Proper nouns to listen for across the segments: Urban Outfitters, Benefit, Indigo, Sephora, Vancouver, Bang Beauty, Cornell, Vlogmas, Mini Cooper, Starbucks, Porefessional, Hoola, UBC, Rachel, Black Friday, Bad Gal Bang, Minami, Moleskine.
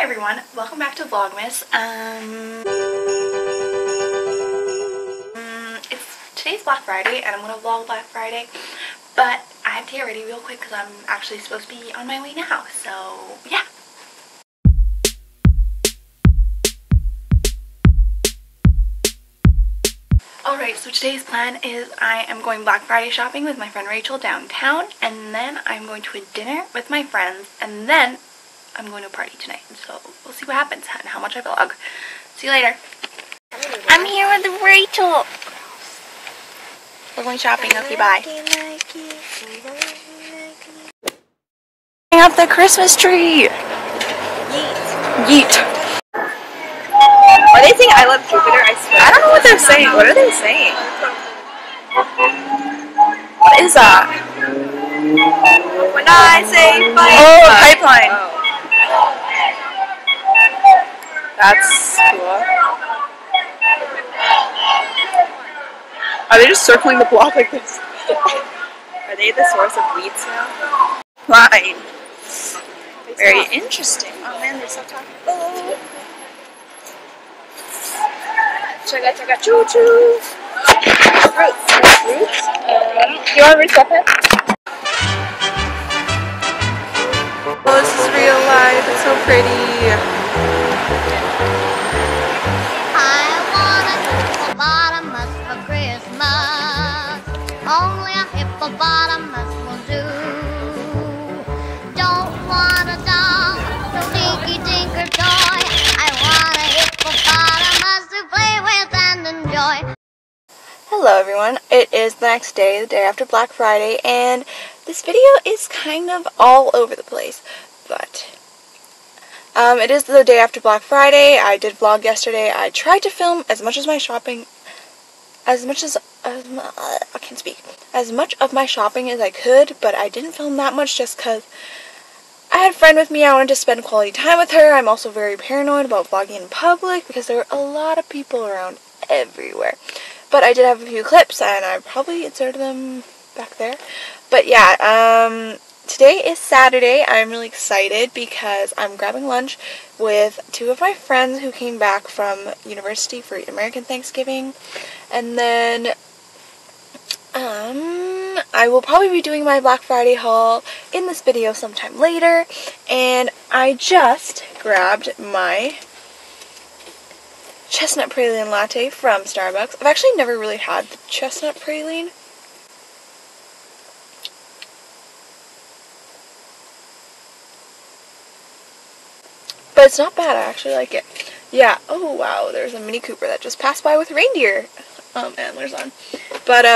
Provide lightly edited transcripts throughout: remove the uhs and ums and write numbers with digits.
Hi everyone, welcome back to Vlogmas. Today's Black Friday and I'm gonna vlog Black Friday, but I have to get ready real quick because I'm actually supposed to be on my way now, so yeah. Alright, so today's plan is I am going Black Friday shopping with my friend Rachel downtown, and then I'm going to a dinner with my friends, and then I'm going to a party tonight. So we'll see what happens and how much I vlog. See you later. I'm here with Rachel. We're going shopping. Okay, bye. Hang up the Christmas tree. Yeet. Yeet. Are they saying I love Jupiter? I swear. I don't know what they're saying. What are they saying? What is that? When I say pipeline. Oh, pipeline. Oh. That's cool. Are they just circling the block like this? Are they the source of weeds now? Fine. Very interesting. Oh man, they're so talking. Oh. Chugga chugga choo choo! Fruits. Fruits? Do you want to reset it? Oh, this is real life. It's so pretty. I want a hippopotamus for Christmas. Only a hippopotamus will do. Don't want a doll, no dinky tinker toy. I want a hippopotamus to play with and enjoy. Hello everyone, it is the next day, the day after Black Friday, and this video is kind of all over the place, but it is the day after Black Friday. I did vlog yesterday. I tried to film as much as my shopping, as much of my shopping as I could, but I didn't film that much just because I had a friend with me. I wanted to spend quality time with her. I'm also very paranoid about vlogging in public because there were a lot of people around everywhere. But I did have a few clips and I probably inserted them back there. But yeah, today is Saturday. I'm really excited because I'm grabbing lunch with two of my friends who came back from university for American Thanksgiving. And then I will probably be doing my Black Friday haul in this video sometime later. And I just grabbed my chestnut praline latte from Starbucks. I've actually never really had the chestnut praline. But it's not bad. I actually like it. Yeah. Oh, wow. There's a Mini Cooper that just passed by with reindeer antlers on. But,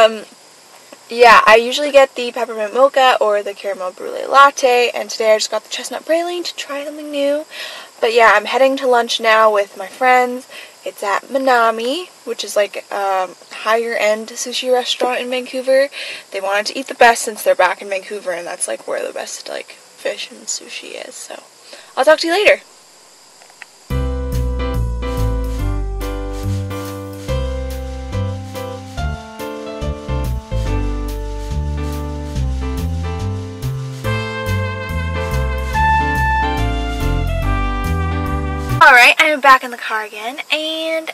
yeah, I usually get the peppermint mocha or the caramel brulee latte, and today I just got the chestnut praline to try something new. But yeah, I'm heading to lunch now with my friends. It's at Minami, which is like a higher-end sushi restaurant in Vancouver. They wanted to eat the best since they're back in Vancouver, and that's like where the best like fish and sushi is. So I'll talk to you later. Alright, I'm back in the car again, and,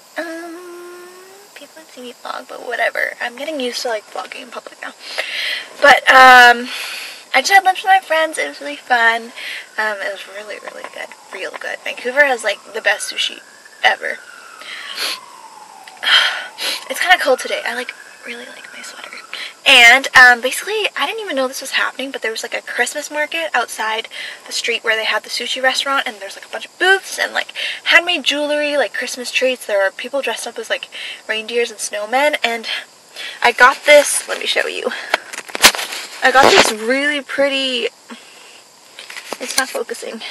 people don't see me vlog, but whatever. I'm getting used to, like, vlogging in public now. But, I just had lunch with my friends. It was really fun. It was really, really good. Real good. Vancouver has, like, the best sushi ever. It's kind of cold today. I, like, really like my sweater. And, basically, I didn't even know this was happening, but there was, like, a Christmas market outside the street where they had the sushi restaurant, and there's, like, a bunch of booths and, like, handmade jewelry, like, Christmas treats. There are people dressed up as, like, reindeers and snowmen, and I got this, let me show you. I got this really pretty, it's not focusing,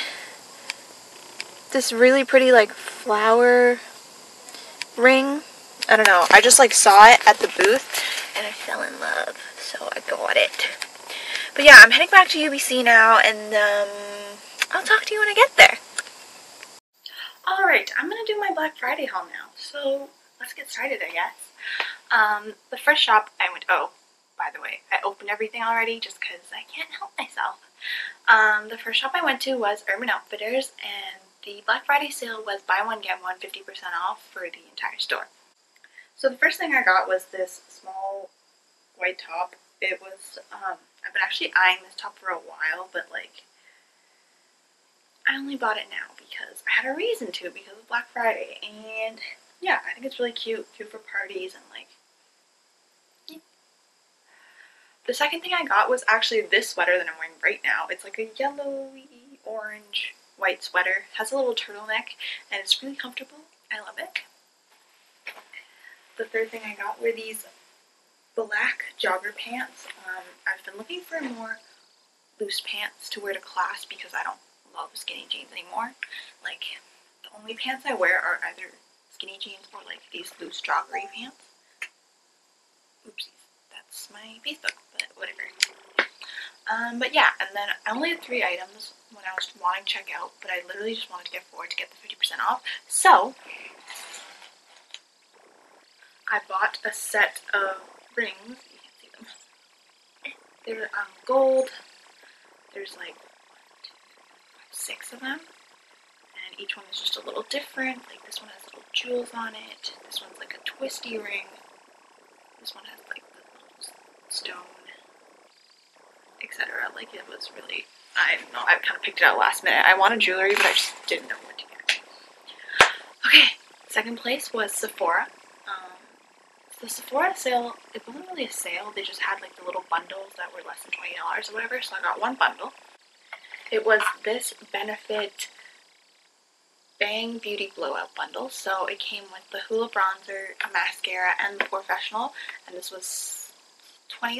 this really pretty, like, flower ring. I don't know, I just like saw it at the booth and I fell in love, so I got it. But yeah, I'm heading back to UBC now, and I'll talk to you when I get there. Alright, I'm gonna do my Black Friday haul now, so let's get started, I guess. The first shop I went, oh, by the way, I opened everything already just because I can't help myself. The first shop I went to was Urban Outfitters, and the Black Friday sale was buy one get one 50% off for the entire store. So the first thing I got was this small white top. It was I've been actually eyeing this top for a while, but like I only bought it now because I had a reason to because of Black Friday. And yeah, I think it's really cute, cute for parties and like yeah. The second thing I got was actually this sweater that I'm wearing right now. It's like a yellowy orange white sweater. It has a little turtleneck and it's really comfortable. I love it. The third thing I got were these black jogger pants. I've been looking for more loose pants to wear to class because I don't love skinny jeans anymore. Like the only pants I wear are either skinny jeans or like these loose joggery pants. Oopsies, that's my Facebook, but whatever. But yeah, and then I only had 3 items when I was wanting to check out, but I literally just wanted to get 4 to get the 50% off. So I bought a set of rings. You can't see them. They're gold. There's like 6 of them, and each one is just a little different. Like this one has little jewels on it. This one's like a twisty ring. This one has like the little stone, etc. Like it was really, I don't know. I kind of picked it out last minute. I wanted jewelry, but I just didn't know what to get. Okay, second place was Sephora. The Sephora sale, it wasn't really a sale, they just had like the little bundles that were less than $20 or whatever, so I got one bundle. It was this Benefit Bang Beauty Blowout Bundle, so it came with the Hoola Bronzer, a mascara, and the Porefessional, and this was $20.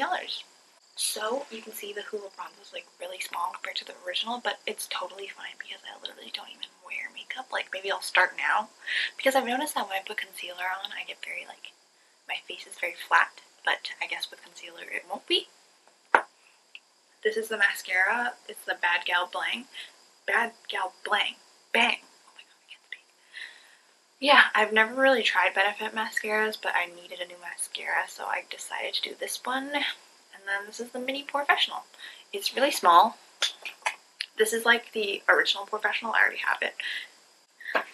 So you can see the Hoola Bronzer is like really small compared to the original, but it's totally fine because I literally don't even wear makeup. Like maybe I'll start now, because I've noticed that when I put concealer on, I get very like, my face is very flat, but I guess with concealer it won't be. This is the mascara. It's the Bad Gal Bang. Bad Gal Bang. Bang. Oh my god, I can't speak. Yeah, I've never really tried Benefit mascaras, but I needed a new mascara, so I decided to do this one. And then this is the Mini Porefessional. It's really small. This is like the original Porefessional. I already have it.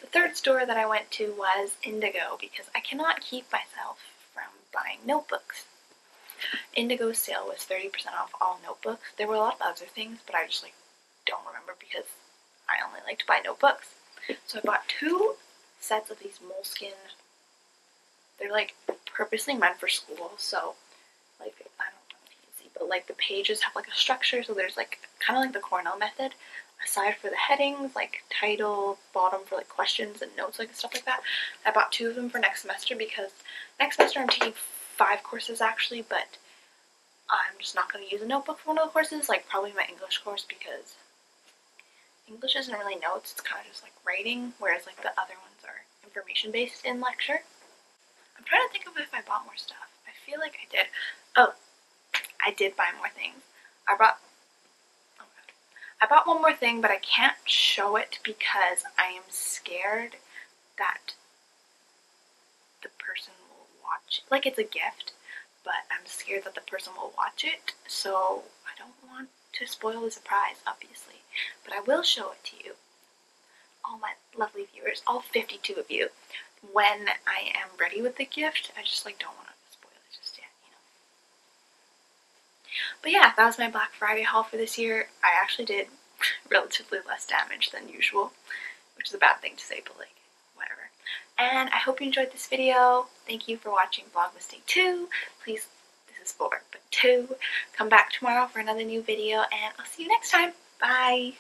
The third store that I went to was Indigo because I cannot keep myself from buying notebooks. Indigo's sale was 30% off all notebooks. There were a lot of other things, but I just like don't remember because I only like to buy notebooks. So I bought 2 sets of these Moleskine. They're like purposely meant for school, so like I don't know if you can see, but like the pages have like a structure, so there's like kind of like the Cornell method. Aside for the headings, like title, bottom for like questions and notes, like stuff like that. I bought 2 of them for next semester because next semester I'm taking 5 courses actually, but I'm just not going to use a notebook for one of the courses, like probably my English course because English isn't really notes, it's kind of just like writing, whereas like the other ones are information based in lecture. I'm trying to think of if I bought more stuff. I feel like I did. Oh, I did buy more things. I bought one more thing, but I can't show it because I am scared that the person will watch it. Like, it's a gift, but I'm scared that the person will watch it. So I don't want to spoil the surprise, obviously. But I will show it to you, all my lovely viewers, all 52 of you, when I am ready with the gift. I just, like, don't want to spoil it just yet, you know. But yeah, that was my Black Friday haul for this year. I actually did relatively less damage than usual, which is a bad thing to say, but like, whatever. And I hope you enjoyed this video. Thank you for watching Vlogmas Day 2. Please, this is 4, but 2. Come back tomorrow for another new video, and I'll see you next time. Bye!